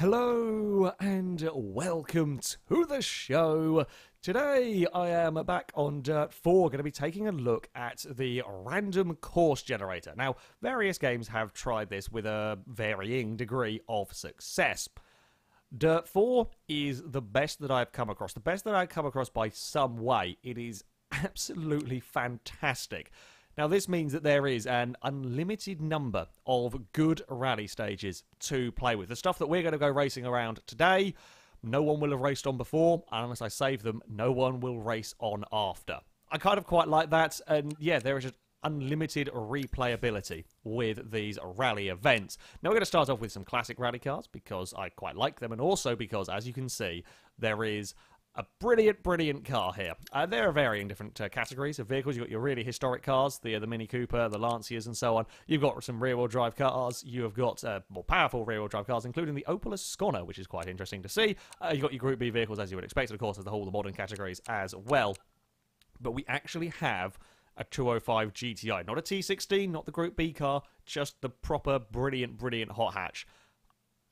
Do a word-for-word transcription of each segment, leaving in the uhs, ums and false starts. Hello and welcome to the show. Today I am back on Dirt four, going to be taking a look at the random course generator. Now, various games have tried this with a varying degree of success. Dirt four is the best that I've come across, the best that I've come across by some way. It is absolutely fantastic. Now, this means that there is an unlimited number of good rally stages to play with. The stuff that we're going to go racing around today, no one will have raced on before, and unless I save them, no one will race on after. I kind of quite like that, and yeah, there is just unlimited replayability with these rally events. Now, we're going to start off with some classic rally cars, because I quite like them, and also because, as you can see, there is a brilliant, brilliant car here. Uh, there are varying different uh, categories of vehicles. You've got your really historic cars, the, the Mini Cooper, the Lancias and so on. You've got some rear-wheel drive cars. You have got uh, more powerful rear-wheel drive cars, including the Opel Ascona, which is quite interesting to see. Uh, you've got your Group B vehicles, as you would expect, and of course, the whole of the modern categories as well. But we actually have a two oh five G T I, not a T sixteen, not the Group B car, just the proper, brilliant, brilliant hot hatch.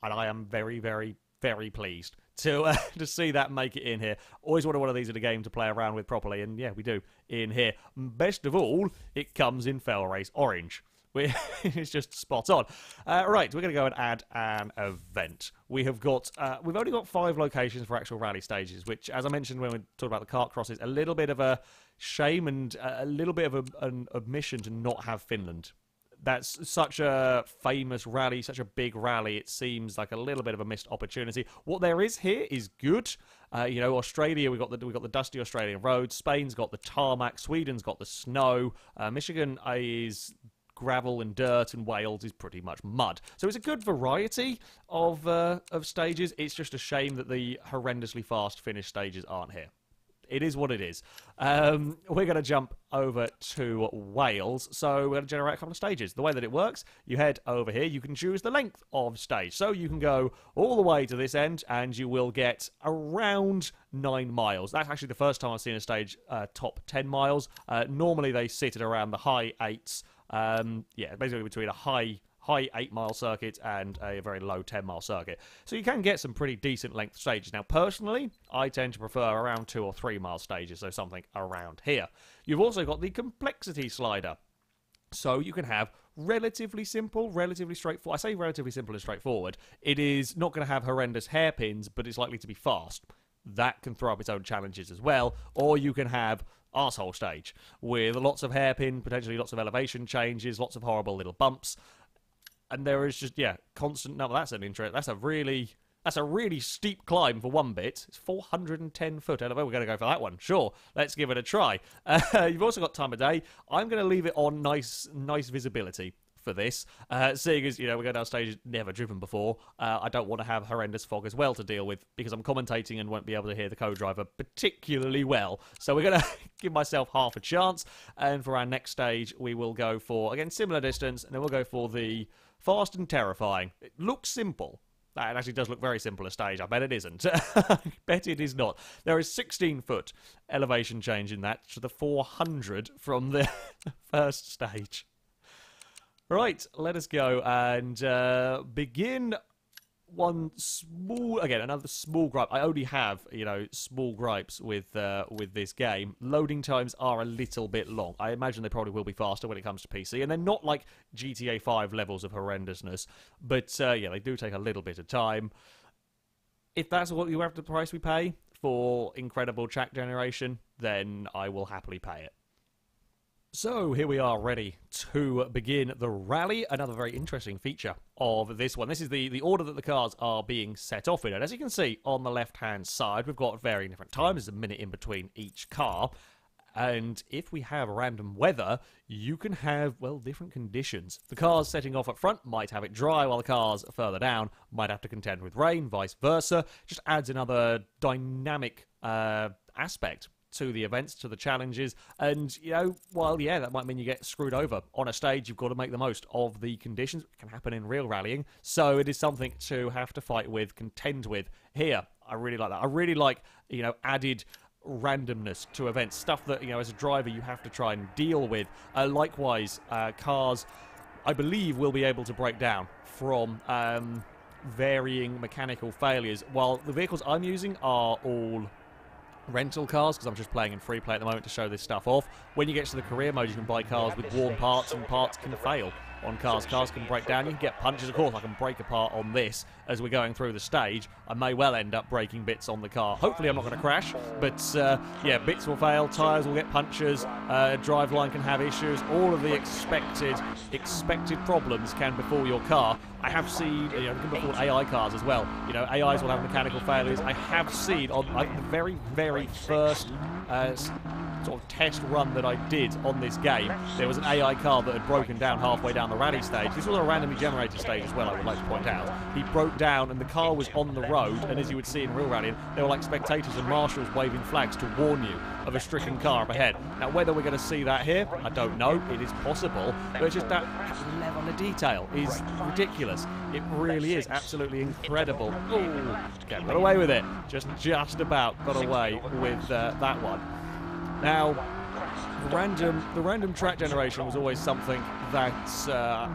And I am very, very, very pleased to uh, to see that make it in here. Always wanted one of these in a game to play around with properly, and yeah, we do in here. Best of all, it comes in FailRace orange. We're it's just spot on. Uh, right, we're going to go and add an event. We have got uh, we've only got five locations for actual rally stages, which, as I mentioned when we talked about the kart crosses, a little bit of a shame and a little bit of a, an admission to not have Finland. That's such a famous rally, such a big rally. It seems like a little bit of a missed opportunity. What there is here is good. Uh, you know, Australia, we've got the, we've got the dusty Australian roads. Spain's got the tarmac. Sweden's got the snow. Uh, Michigan is gravel and dirt, and Wales is pretty much mud. So it's a good variety of, uh, of stages. It's just a shame that the horrendously fast finish stages aren't here. It is what it is. Um, we're going to jump over to Wales. So we're going to generate a couple of stages. The way that it works, you head over here. You can choose the length of stage. So you can go all the way to this end, and you will get around nine miles. That's actually the first time I've seen a stage uh, top ten miles. Uh, normally, they sit at around the high eights. Um, yeah, basically between a high... high eight mile circuit and a very low ten mile circuit. So you can get some pretty decent length stages. Now, personally, I tend to prefer around two or three mile stages, so something around here. You've also got the complexity slider. So you can have relatively simple, relatively straightforward. I say relatively simple and straightforward. It is not going to have horrendous hairpins, but it's likely to be fast. That can throw up its own challenges as well. Or you can have arsehole stage with lots of hairpin, potentially lots of elevation changes, lots of horrible little bumps. And there is just, yeah, constant number. That's an interest. That's a really, that's a really steep climb for one bit. It's four hundred ten foot. We're going to go for that one. Sure, let's give it a try. Uh, you've also got time of day. I'm going to leave it on nice, nice visibility for this. Uh, seeing as, you know, we go down stages never driven before. Uh, I don't want to have horrendous fog as well to deal with because I'm commentating and won't be able to hear the co-driver particularly well. So we're going to give myself half a chance. And for our next stage, we will go for, again, similar distance. And then we'll go for the fast and terrifying. It looks simple. That actually does look very simple a stage. I bet it isn't. I bet it is not. There is sixteen foot elevation change in that to the four hundred from the first stage. Right, let us go and uh, begin one small... Again, another small gripe. I only have, you know, small gripes with, uh, with this game. Loading times are a little bit long. I imagine they probably will be faster when it comes to P C. And they're not like G T A five levels of horrendousness. But, uh, yeah, they do take a little bit of time. If that's what you have the price we pay for incredible track generation, then I will happily pay it. So here we are ready to begin the rally. Another very interesting feature of this one. This is the, the order that the cars are being set off in. And as you can see on the left-hand side, we've got varying different times. There's a minute in between each car. And if we have random weather, you can have, well, different conditions. The cars setting off at front might have it dry, while the cars further down might have to contend with rain, vice versa. Just adds another dynamic uh, aspect to the events, to the challenges, and, you know, while, yeah, that might mean you get screwed over on a stage, you've got to make the most of the conditions. It can happen in real rallying, so it is something to have to fight with, contend with here. I really like that. I really like, you know, added randomness to events, stuff that, you know, as a driver, you have to try and deal with. Uh, likewise, uh, cars, I believe, will be able to break down from... Um, varying mechanical failures, while the vehicles I'm using are all rental cars, because I'm just playing in free play at the moment to show this stuff off. When you get to the career mode, you can buy cars with worn parts, and parts can fail on cars. Cars can break down. You can get punches, of course. I can break apart on this as we're going through the stage. I may well end up breaking bits on the car. Hopefully I'm not going to crash, but uh, yeah, bits will fail, tyres will get punches, uh, driveline can have issues. All of the expected expected problems can befall your car. I have seen, you know, can befall A I cars as well. You know, A Is will have mechanical failures. I have seen on like, the very, very first uh, sort of test run that I did on this game, there was an A I car that had broken down halfway down the rally stage. This was a randomly generated stage as well, I would like to point out. He broke down and the car was on the road, and as you would see in real rallying, there were like spectators and marshals waving flags to warn you of a stricken car up ahead. Now whether we're going to see that here, I don't know. It is possible, but it's just that level of detail is ridiculous. It really is absolutely incredible. Ooh, got away with it. Just just about got away with uh, that one. Now, the random, the random track generation was always something that uh,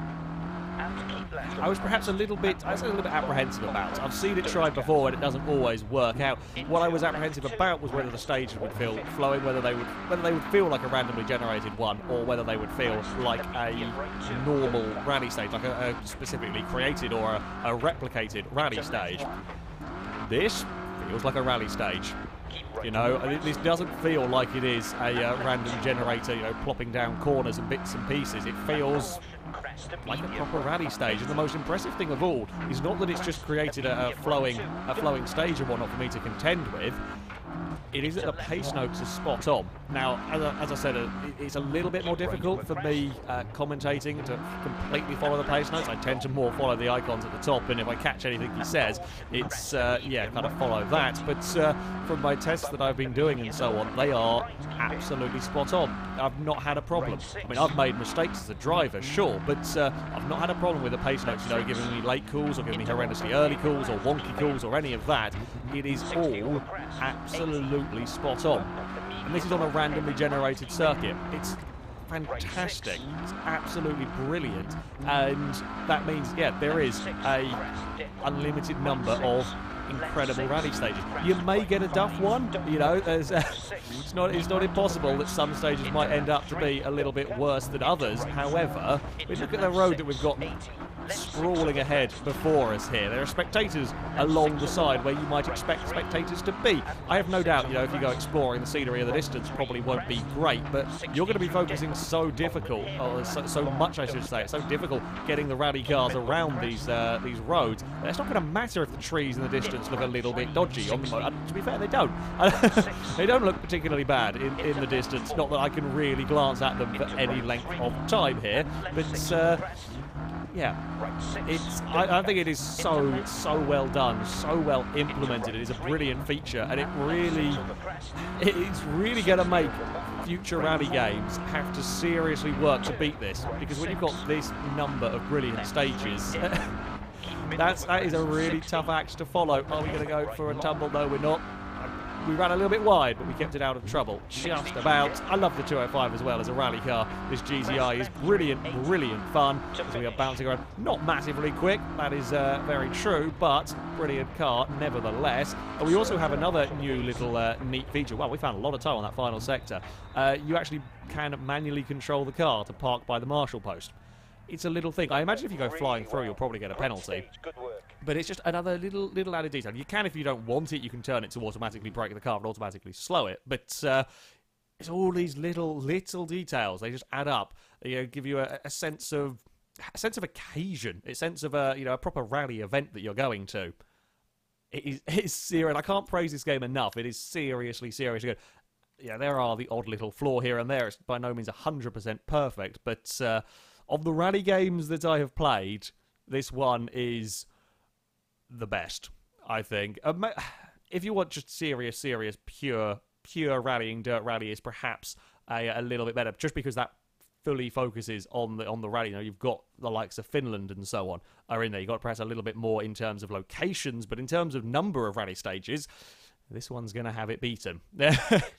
I was perhaps a little bit, I was a little bit apprehensive about. I've seen it tried before and it doesn't always work out. What I was apprehensive about was whether the stages would feel flowing, whether they would, whether they would feel like a randomly generated one, or whether they would feel like a normal rally stage, like a, a specifically created or a, a replicated rally stage. This feels like a rally stage. You know, this doesn't feel like it is a uh, random generator, you know, plopping down corners and bits and pieces. It feels like a proper rally stage. And the most impressive thing of all is not that it's just created a, a flowing, a flowing stage and whatnot for me to contend with. It is that the pace notes are spot on. Now, as I, as I said, uh, it's a little bit more difficult for me uh, commentating to completely follow the pace notes. I tend to more follow the icons at the top, and if I catch anything he says, it's, uh, yeah, kind of follow that. But uh, from my tests that I've been doing and so on, they are absolutely spot on. I've not had a problem. I mean, I've made mistakes as a driver, sure, but uh, I've not had a problem with the pace notes, you know, giving me late calls or giving me horrendously early calls or wonky calls or any of that. It is all absolutely spot on, and this is on a randomly generated circuit. It's fantastic, it's absolutely brilliant, and that means, yeah, there is a unlimited number of incredible rally stages. You may get a duff one, you know, as, uh, it's not it's not impossible that some stages might end up to be a little bit worse than others. However, we look at the road that we've got sprawling ahead before us here. There are spectators along the side where you might expect spectators to be. I have no doubt, you know, if you go exploring, the scenery of the distance probably won't be great, but you're going to be focusing so difficult, or so, so much I should say, it's so difficult getting the rally cars around these uh, these roads. It's not going to matter if the trees in the distance look a little bit dodgy on the road. And to be fair, they don't. They don't look particularly bad in, in the distance, not that I can really glance at them for any length of time here, but uh, yeah, it's. I, I think it is so, so well done, so well implemented. It is a brilliant feature, and it really, it's really going to make future rally games have to seriously work to beat this, because when you've got this number of brilliant stages, that's that is a really tough act to follow. Are we going to go for a tumble? No, we're not. We ran a little bit wide, but we kept it out of trouble, just about. I love the two oh five as well as a rally car. This G T I is brilliant, brilliant fun as we are bouncing around. Not massively quick, that is uh, very true, but brilliant car nevertheless. And we also have another new little uh, neat feature. Wow, we found a lot of time on that final sector. Uh, you actually can manually control the car to park by the marshal post. It's a little thing. I imagine if you go flying through, you'll probably get a penalty. But it's just another little little added detail. You can, if you don't want it, you can turn it to automatically brake the car and automatically slow it. But uh, it's all these little, little details. They just add up. You know, give you a, a sense of a sense of occasion, a sense of a, you know, a proper rally event that you're going to. It is, it is serious. I can't praise this game enough. It is seriously, seriously good. Yeah, there are the odd little flaw here and there. It's by no means one hundred percent perfect, but... Uh, Of the rally games that I have played, this one is the best, I think. Um, if you want just serious, serious, pure, pure rallying, Dirt Rally is perhaps a, a little bit better, just because that fully focuses on the on the rally. You know, you've got the likes of Finland and so on are in there. You've got perhaps a little bit more in terms of locations, but in terms of number of rally stages, This one's going to have it beaten,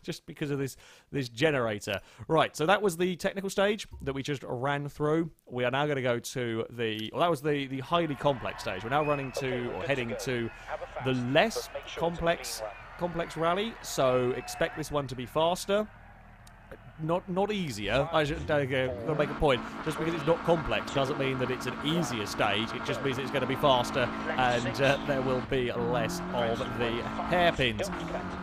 just because of this this generator. Right, so that was the technical stage that we just ran through. We are now going to go to the... Well, that was the, the highly complex stage. We're now running to, or heading to, the less complex complex rally. So expect this one to be faster. Not not easier. I should uh, make a point. Just because it's not complex doesn't mean that it's an easier stage. It just means it's going to be faster, and uh, there will be less of the hairpins.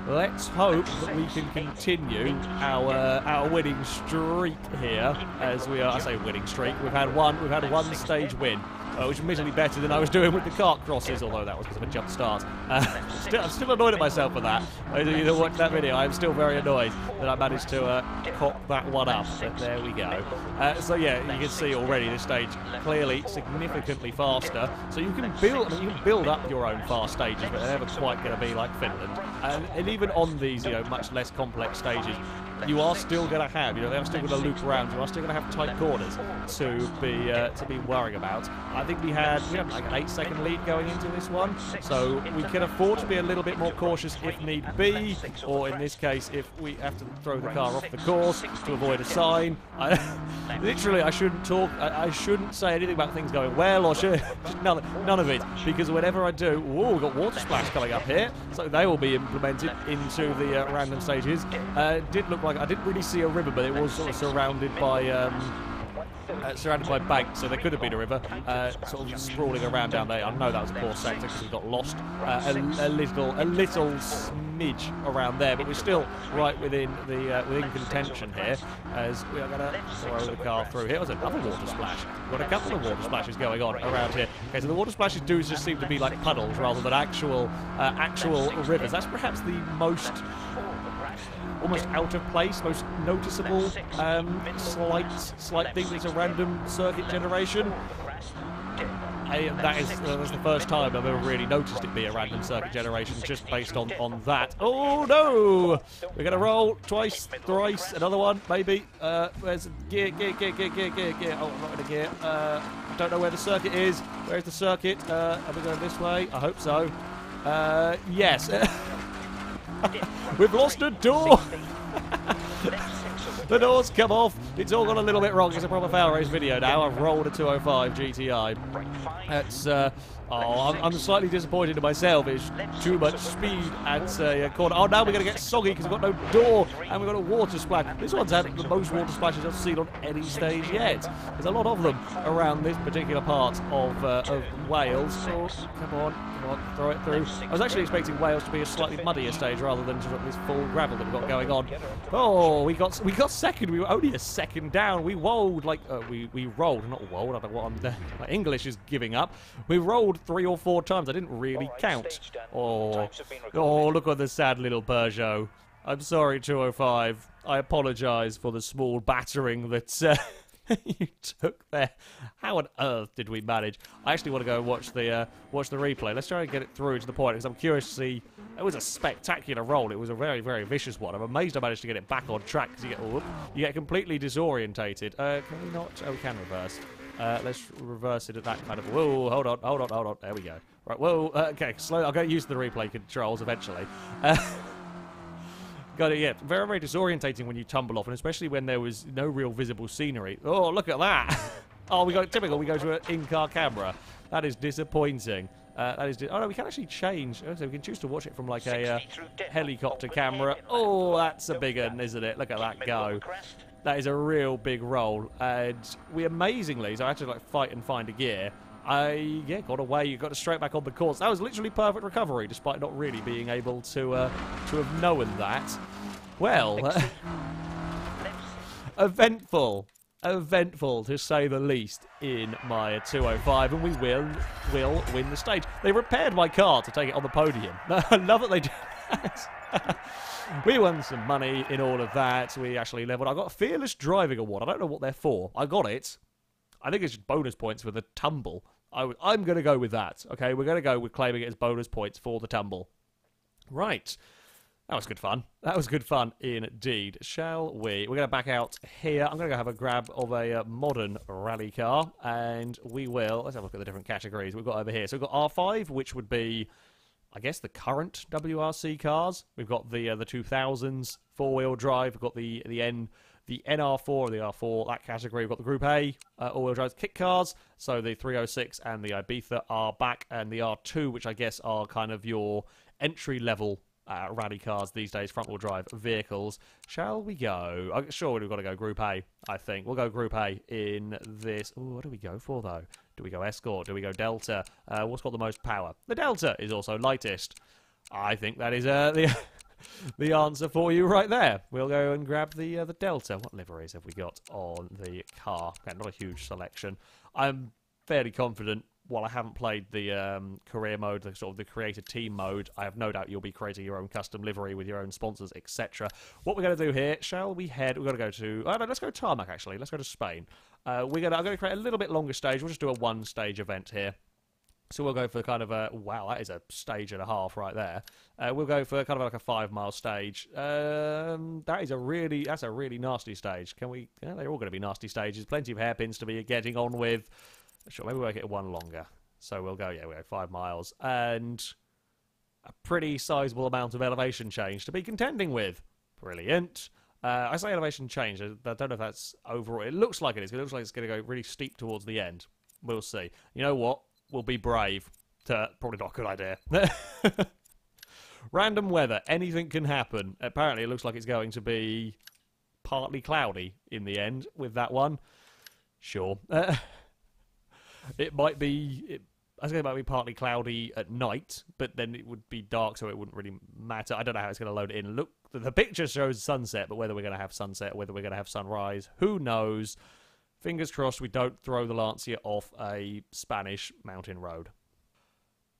Let's hope that we can continue our uh, our winning streak here. As we are, I say winning streak. We've had one. We've had one stage win. Uh, which is admittedly better than I was doing with the kart crosses, although that was because of a jump start. Uh, still, I'm still annoyed at myself for that. Those of you that watched that video, I'm still very annoyed that I managed to uh, cop that one up, but there we go. Uh, so yeah, you can see already this stage clearly significantly faster. So you can build, I mean, you can build up your own fast stages, but they're never quite going to be like Finland. And, and even on these, you know, much less complex stages, you are still going to have, you know, they are still going to loop around. You are still going to have tight corners to be uh, to be worrying about. I think we had, we had like an eight-second lead going into this one, so we can afford to be a little bit more cautious if need be, or in this case, if we have to throw the car off the course to avoid a sign. I, literally, I shouldn't talk. I, I shouldn't say anything about things going well, or should, none, none of it, because whenever I do, oh, we've got water splash coming up here, so they will be implemented into the uh, random stages. Uh, it did look like I didn't really see a river, but it was sort of surrounded by. Um, Uh, surrounded by banks, so there could have been a river uh, sort of sprawling around down there. I know that was a poor sector because we got lost uh, a, a little, a little smidge around there, but we're still right within the uh, within contention here. As we are going to throw the car through here, there's another water splash. We've got a couple of water splashes going on around here. Okay, so the water splashes do just seem to be like puddles rather than actual uh, actual rivers. That's perhaps the most. Almost out of place, most noticeable um, slight, slight thing that's a random circuit generation. I, that is uh, that's the first time I've ever really noticed it be a random circuit generation, just based on, on that. Oh no! We're going to roll twice, thrice, another one, maybe. Uh, where's gear, gear, gear, gear, gear, gear, gear? Oh, I'm not in a gear. Uh, I don't know where the circuit is. Where's the circuit? Uh, are we going this way? I hope so. Uh, yes. We've lost a door! The door's come off. It's all gone a little bit wrong. It's a proper FailRace video now. I've rolled a two oh five G T I. That's, uh, oh, I'm, I'm slightly disappointed in myself. It's too much speed at a corner. Oh, now we're going to get soggy because we've got no door and we've got a water splash. This one's had the most water splashes I've seen on any stage yet. There's a lot of them around this particular part of, uh, of Wales. Oh, come on, come on, throw it through. I was actually expecting Wales to be a slightly muddier stage rather than just this full gravel that we've got going on. Oh, we got we got second. We were only a second down. We rolled like uh, we we rolled, not rolled. I don't know what I'm. Uh, my English is giving up. We rolled three or four times. I didn't really right, count. Oh, oh, look at the sad little Peugeot. I'm sorry, two oh five. I apologise for the small battering that uh, you took there. How on earth did we manage? I actually want to go and watch the uh, watch the replay. Let's try and get it through to the point because I'm curious to see. It was a spectacular roll. It was a very, very vicious one. I'm amazed I managed to get it back on track because you get whoop, you get completely disorientated. Uh, can we not? Oh, we can reverse. Uh, let's reverse it at that kind of. Whoa! Hold on! Hold on! Hold on! There we go. Right. Whoa! Uh, okay. Slow. I'll get used to the replay controls eventually. Uh, got it. Yeah. Very, very disorientating when you tumble off, and especially when there was no real visible scenery. Oh, look at that! Oh, we got typical. We go to an in-car camera. That is disappointing. Uh, that is oh no, we can actually change. Oh, so we can choose to watch it from like a uh, helicopter camera. Oh, that's a big one, isn't it? Look at that go. That is a real big roll. And we amazingly, so I had to like fight and find a gear. I yeah got away. You got straight back on the course. That was literally perfect recovery, despite not really being able to uh, to have known that. Well, uh, eventful. Eventful to say the least in my two oh five, and we will will win the stage. They repaired my car to take it on the podium. I love that they did that. We won some money in all of that. We actually leveled. I got a Fearless Driving Award. I don't know what they're for. I got it. I think it's just bonus points for the tumble. I I'm going to go with that. Okay, we're going to go with claiming it as bonus points for the tumble. Right. That was good fun. That was good fun indeed. Shall we? We're going to back out here. I'm going to go have a grab of a uh, modern rally car, and we will. Let's have a look at the different categories we've got over here. So we've got R five, which would be I guess, the current W R C cars. We've got the uh, the two thousands four-wheel drive. We've got the the N the N R four, the R four, that category. We've got the Group A uh, all-wheel drive kit cars. So the three oh six and the Ibiza are back, and the R two, which I guess are kind of your entry-level uh, rally cars these days, front-wheel drive vehicles. Shall we go? I'm sure we've got to go Group A, I think. We'll go Group A in this. Ooh, what do we go for, though? Do we go Escort? Do we go Delta? Uh, what's got the most power? The Delta is also lightest. I think that is uh, the the answer for you right there. We'll go and grab the uh, the Delta. What liveries have we got on the car? Okay, not a huge selection. I'm fairly confident. While I haven't played the um, career mode, the sort of the creator team mode, I have no doubt you'll be creating your own custom livery with your own sponsors, et cetera. What we're going to do here? Shall we head? We're going to go to. Oh no, let's go to tarmac actually. Let's go to Spain. Uh, we're going. I'm going to create a little bit longer stage. We'll just do a one-stage event here. So we'll go for kind of a, wow, that is a stage and a half right there. Uh, we'll go for kind of like a five-mile stage. Um, that is a really, that's a really nasty stage. Can we, yeah, they're all going to be nasty stages. Plenty of hairpins to be getting on with. Sure, maybe we'll get one longer. So we'll go, yeah, we'll go five miles. And a pretty sizable amount of elevation change to be contending with. Brilliant. Uh, I say elevation change. I don't know if that's overall. It looks like it is. It looks like it's going to go really steep towards the end. We'll see. You know what? We'll be brave. To, probably not a good idea. Random weather. Anything can happen. Apparently, it looks like it's going to be partly cloudy in the end with that one. Sure. Uh, it might be... It, I was going to say it might be partly cloudy at night, but then it would be dark, so it wouldn't really matter. I don't know how it's going to load it in. Look, the, the picture shows sunset, but whether we're going to have sunset, whether we're going to have sunrise, who knows? Fingers crossed we don't throw the Lancia off a Spanish mountain road.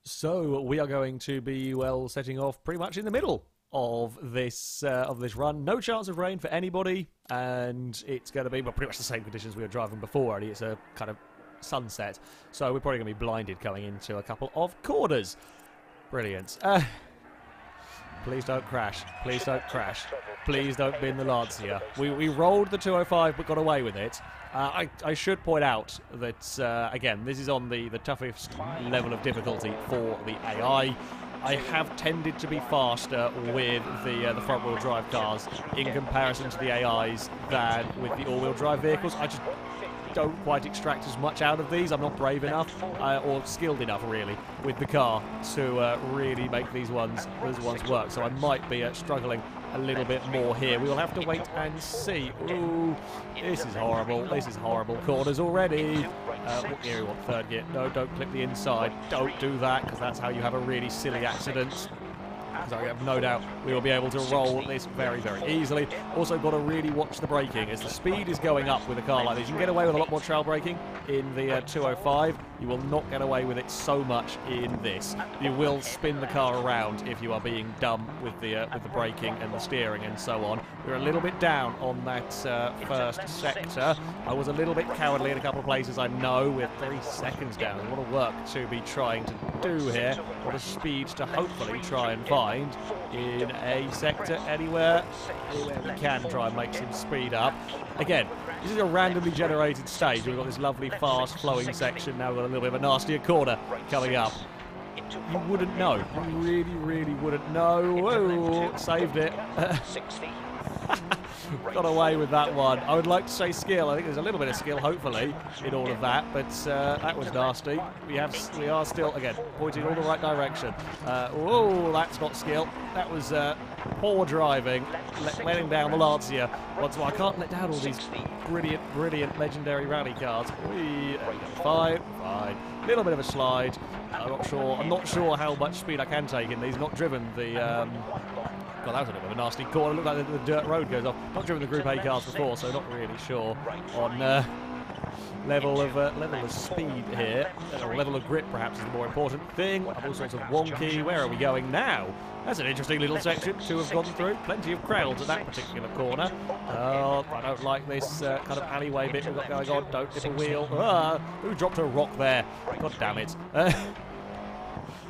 So we are going to be, well, setting off pretty much in the middle of this uh, of this run. No chance of rain for anybody, and it's going to be well, pretty much the same conditions we were driving before, only it's a kind of sunset. So we're probably going to be blinded going into a couple of corners. Brilliant. Uh, please don't crash. Please don't crash. Please don't bin the Lancia. We, we rolled the two oh five but got away with it. Uh, I, I should point out that, uh, again, this is on the, the toughest level of difficulty for the A I. I have tended to be faster with the uh, the front-wheel drive cars in comparison to the A Is than with the all-wheel drive vehicles. I just don't quite extract as much out of these. I'm not brave enough uh, or skilled enough, really, with the car to uh, really make these ones, these ones work. So I might be uh, struggling a little bit more here. We will have to wait and see. Ooh, this is horrible. This is horrible. Corners already. Uh, what gear we want? Third gear. No, don't clip the inside. Don't do that, because that's how you have a really silly accident. So I have no doubt we will be able to roll this very, very easily. Also got to really watch the braking. As the speed is going up with a car like this, you can get away with a lot more trail braking in the uh, two oh five. You will not get away with it so much in this. You will spin the car around if you are being dumb with the uh, with the braking and the steering and so on. We're a little bit down on that uh, first sector. I was a little bit cowardly in a couple of places, I know. We're three seconds down. What a work to be trying to do here. What a speed to hopefully try and find in a sector anywhere, anywhere we can try and make some speed up. Again, this is a randomly generated stage. We've got this lovely fast flowing section. Now we've got a little bit of a nastier corner coming up. You wouldn't know. You really, really wouldn't know. Whoa, saved it. Got away with that one. I would like to say skill. I think there's a little bit of skill, hopefully, in all of that. But uh, that was nasty. We have, we are still again pointing all the right direction. Uh, oh, that's not skill. That was uh, poor driving, let, letting down the Lancia. Once more, I can't let down all these brilliant, brilliant, legendary rally cars. We five, five. Little bit of a slide. I'm not sure. I'm not sure how much speed I can take in these. Not driven the. Um, God, that was a bit of a nasty corner. It looked like the, the dirt road goes off. Not driven the Group A cars before, so not really sure on uh, level of uh, level of speed here. Or level of grip, perhaps, is the more important thing. All sorts of wonky. Where are we going now? That's an interesting little section to have gone through. Plenty of crowds at that particular corner. Oh, I don't like this uh, kind of alleyway bit we've got going on. Don't dip a wheel. Ah, who dropped a rock there? God damn it. Uh,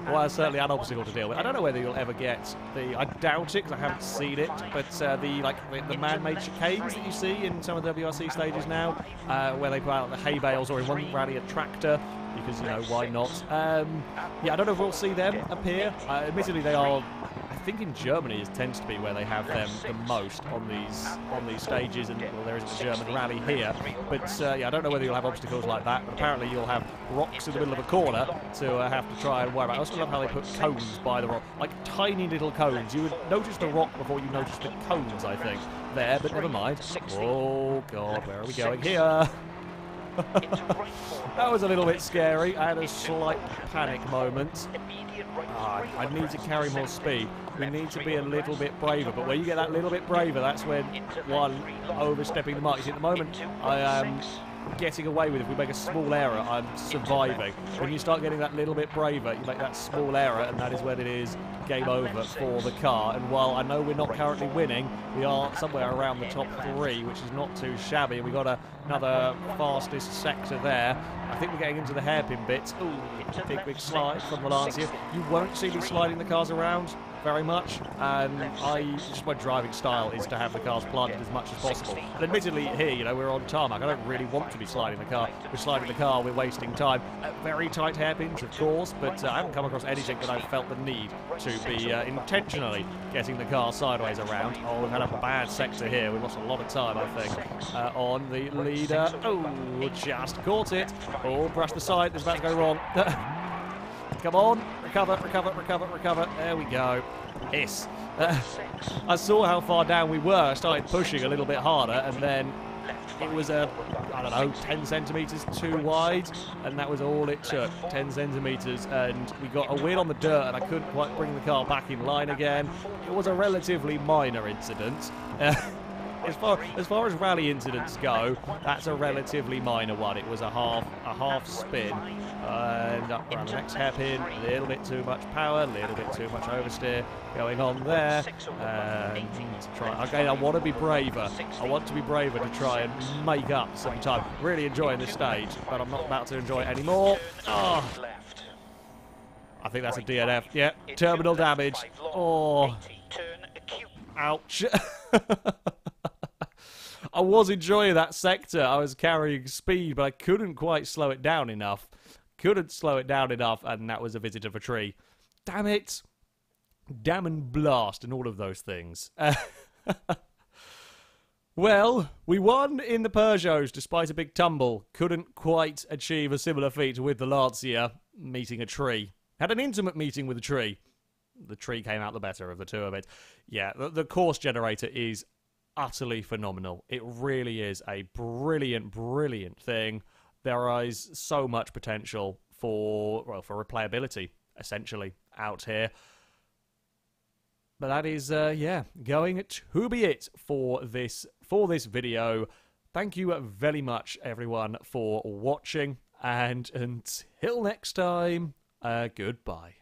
Well, that's certainly an obstacle to deal with. I don't know whether you'll ever get the... I doubt it, because I haven't seen it, but uh, the like the, the man-made chicanes that you see in some of the W R C stages now, uh, where they put out the hay bales, or in one rally a tractor, because, you know, why not? Um, yeah, I don't know if we'll see them appear. Uh, admittedly, they are, I think in Germany it tends to be where they have them the most on these on these stages, and well, there isn't a German rally here. But uh, yeah, I don't know whether you'll have obstacles like that. But apparently you'll have rocks in the middle of a corner to uh, have to try and worry about. I also love how they put cones by the rock, like tiny little cones. You would notice the rock before you notice the cones, I think. There, but never mind. Oh, God, where are we going here? That was a little bit scary. I had a slight panic moment. Ah, I need to carry more speed. We need to be a little bit braver. But when you get that little bit braver, that's when one overstepping the mark. You see, at the moment, I am getting away with it. If we make a small error, I'm surviving. When you start getting that little bit braver, you make that small error, and that is when it is game over for the car. And while I know we're not currently winning, we are somewhere around the top three, which is not too shabby. We got a, another fastest sector there. I think we're getting into the hairpin bits. Ooh, big, big slide from the Lancia. You won't see me sliding the cars around very much, and I just my driving style is to have the cars planted as much as possible. And admittedly, here, you know, we're on tarmac. I don't really want to be sliding the car. We're sliding the car, we're wasting time. Uh, very tight hairpins, of course, but uh, I haven't come across anything that I felt the need to be uh, intentionally getting the car sideways around. Oh, we've had a bad sector here. We've lost a lot of time, I think, uh, on the leader. Oh, just caught it. Oh, brushed the side. This is about to go wrong. Come on, recover, recover, recover, recover. There we go. Yes. Uh, I saw how far down we were, started pushing a little bit harder, and then it was, a, I don't know, ten centimetres too wide, and that was all it took, ten centimetres, and we got a win on the dirt, and I couldn't quite bring the car back in line again. It was a relatively minor incident. Uh, As far, as far as rally incidents go, that's a relatively minor one. It was a half a half spin, uh, and up around the next hairpin, a little bit too much power, a little bit too much oversteer going on there. And try, again, I want to be braver. I want to be braver to try and make up some time. Really enjoying this stage, but I'm not about to enjoy it anymore. Oh, I think that's a D N F. Yeah, terminal damage. Oh, ouch. I was enjoying that sector. I was carrying speed, but I couldn't quite slow it down enough. Couldn't slow it down enough, and that was a visit of a tree. Damn it. Damn and blast and all of those things. Well, we won in the Peugeots despite a big tumble. Couldn't quite achieve a similar feat with the Lancia, meeting a tree. Had an intimate meeting with a tree. The tree came out the better of the two of it. Yeah, the, the course generator is utterly phenomenal. It really is a brilliant, brilliant thing. There is so much potential for, well, for replayability, essentially, out here. But that is, uh, yeah, going to be it for this for this video. Thank you very much, everyone, for watching, and until next time, uh, goodbye.